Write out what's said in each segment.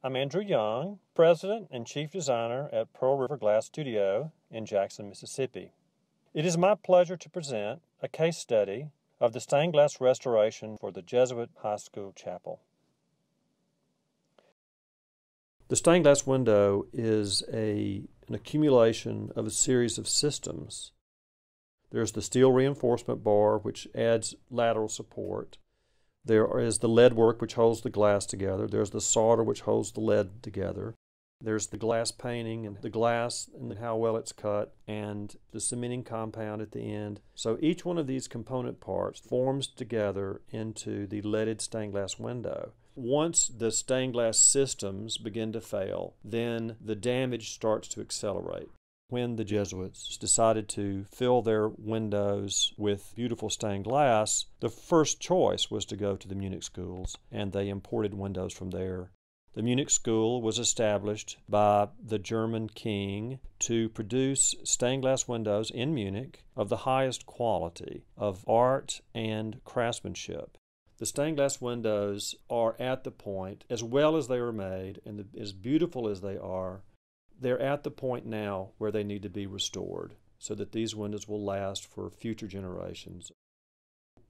I'm Andrew Young, President and Chief Designer at Pearl River Glass Studio in Jackson, Mississippi. It is my pleasure to present a case study of the stained glass restoration for the Jesuit High School Chapel. The stained glass window is an accumulation of a series of systems. There's the steel reinforcement bar, which adds lateral support. There is the lead work, which holds the glass together. There's the solder, which holds the lead together. There's the glass painting and the glass and how well it's cut and the cementing compound at the end. So each one of these component parts forms together into the leaded stained glass window. Once the stained glass systems begin to fail, then the damage starts to accelerate. When the Jesuits decided to fill their windows with beautiful stained glass, the first choice was to go to the Munich schools, and they imported windows from there. The Munich school was established by the German king to produce stained glass windows in Munich of the highest quality of art and craftsmanship. The stained glass windows are at the point, as well as they were made and as beautiful as they are, they're at the point now where they need to be restored so that these windows will last for future generations.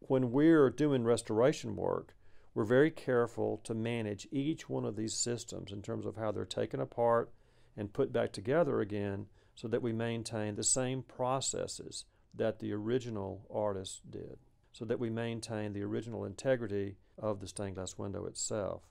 When we're doing restoration work, we're very careful to manage each one of these systems in terms of how they're taken apart and put back together again so that we maintain the same processes that the original artists did, so that we maintain the original integrity of the stained glass window itself.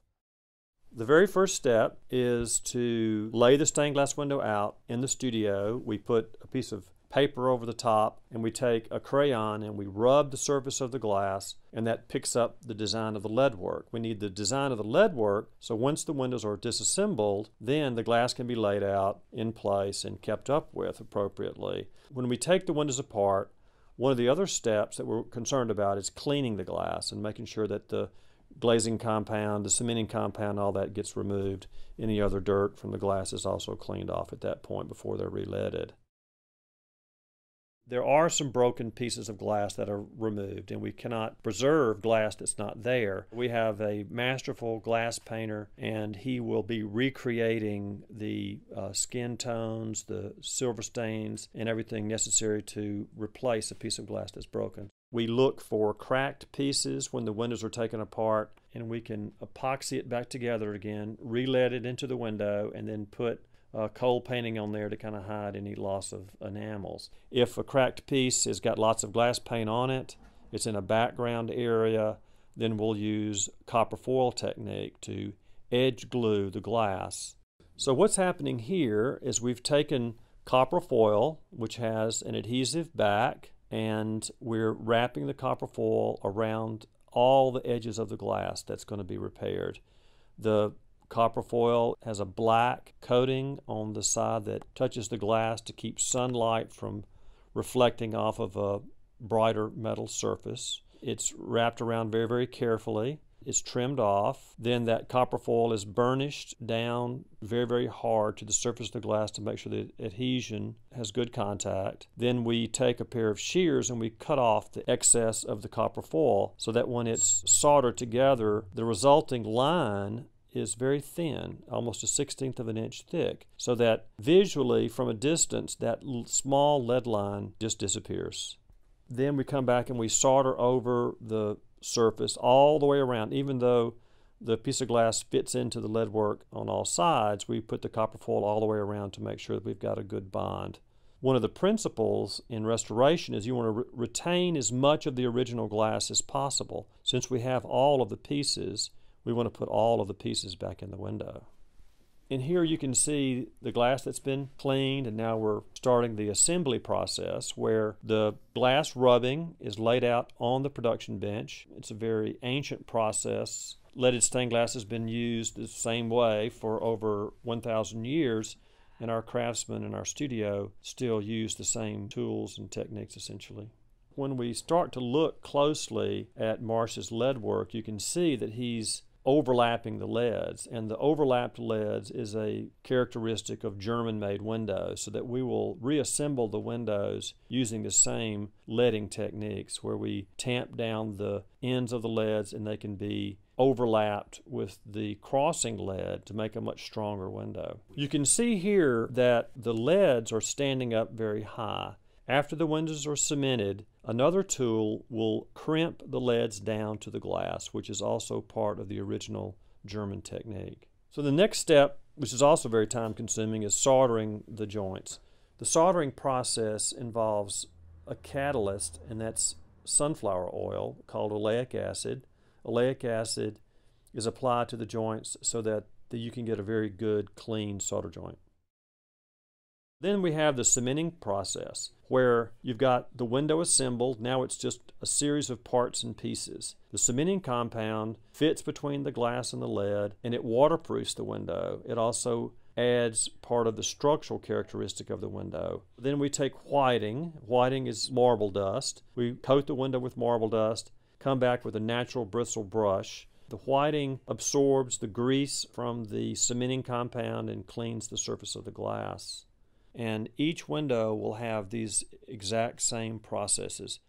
The very first step is to lay the stained glass window out in the studio. We put a piece of paper over the top and we take a crayon and we rub the surface of the glass, and that picks up the design of the lead work. We need the design of the lead work, so once the windows are disassembled, then the glass can be laid out in place and kept up with appropriately. When we take the windows apart, one of the other steps that we're concerned about is cleaning the glass and making sure that the glazing compound, the cementing compound, all that gets removed. Any other dirt from the glass is also cleaned off at that point before they're re-leaded. There are some broken pieces of glass that are removed, and we cannot preserve glass that's not there. We have a masterful glass painter, and he will be recreating the skin tones, the silver stains, and everything necessary to replace a piece of glass that's broken. We look for cracked pieces when the windows are taken apart, and we can epoxy it back together again, re-lead it into the window, and then put coal painting on there to kind of hide any loss of enamels. If a cracked piece has got lots of glass paint on it, it's in a background area, then we'll use copper foil technique to edge glue the glass. So what's happening here is we've taken copper foil, which has an adhesive back, and we're wrapping the copper foil around all the edges of the glass that's going to be repaired. The copper foil has a black coating on the side that touches the glass to keep sunlight from reflecting off of a brighter metal surface. It's wrapped around very, very carefully. It's trimmed off. Then that copper foil is burnished down very, very hard to the surface of the glass to make sure the adhesion has good contact. Then we take a pair of shears and we cut off the excess of the copper foil so that when it's soldered together, the resulting line is very thin, almost 1/16 of an inch thick, so that visually from a distance that small lead line just disappears. Then we come back and we solder over the surface all the way around. Even though the piece of glass fits into the lead work on all sides, we put the copper foil all the way around to make sure that we've got a good bond. One of the principles in restoration is you want to retain as much of the original glass as possible. Since we have all of the pieces, we want to put all of the pieces back in the window. In here you can see the glass that's been cleaned, and now we're starting the assembly process where the glass rubbing is laid out on the production bench. It's a very ancient process. Leaded stained glass has been used the same way for over 1,000 years, and our craftsmen in our studio still use the same tools and techniques essentially. When we start to look closely at Marsh's lead work, you can see that he's overlapping the leads, and the overlapped leads is a characteristic of German-made windows, so that we will reassemble the windows using the same leading techniques where we tamp down the ends of the leads and they can be overlapped with the crossing lead to make a much stronger window. You can see here that the leads are standing up very high. After the windows are cemented, another tool will crimp the leads down to the glass, which is also part of the original German technique. So the next step, which is also very time-consuming, is soldering the joints. The soldering process involves a catalyst, and that's sunflower oil called oleic acid. Oleic acid is applied to the joints so that you can get a very good, clean solder joint. Then we have the cementing process, where you've got the window assembled. Now it's just a series of parts and pieces. The cementing compound fits between the glass and the lead, and it waterproofs the window. It also adds part of the structural characteristic of the window. Then we take whiting. Whiting is marble dust. We coat the window with marble dust, come back with a natural bristle brush. The whiting absorbs the grease from the cementing compound and cleans the surface of the glass. And each window will have these exact same processes.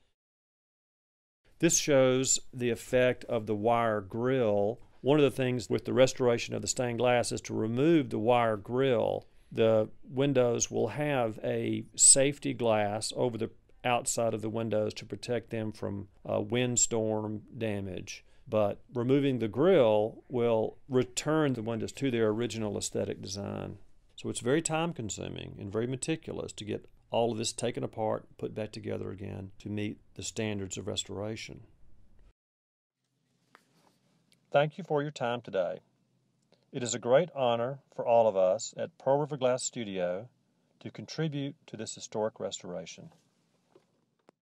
This shows the effect of the wire grill. One of the things with the restoration of the stained glass is to remove the wire grill. The windows will have a safety glass over the outside of the windows to protect them from windstorm damage. But removing the grill will return the windows to their original aesthetic design. So it's very time-consuming and very meticulous to get all of this taken apart, put back together again to meet the standards of restoration. Thank you for your time today. It is a great honor for all of us at Pearl River Glass Studio to contribute to this historic restoration.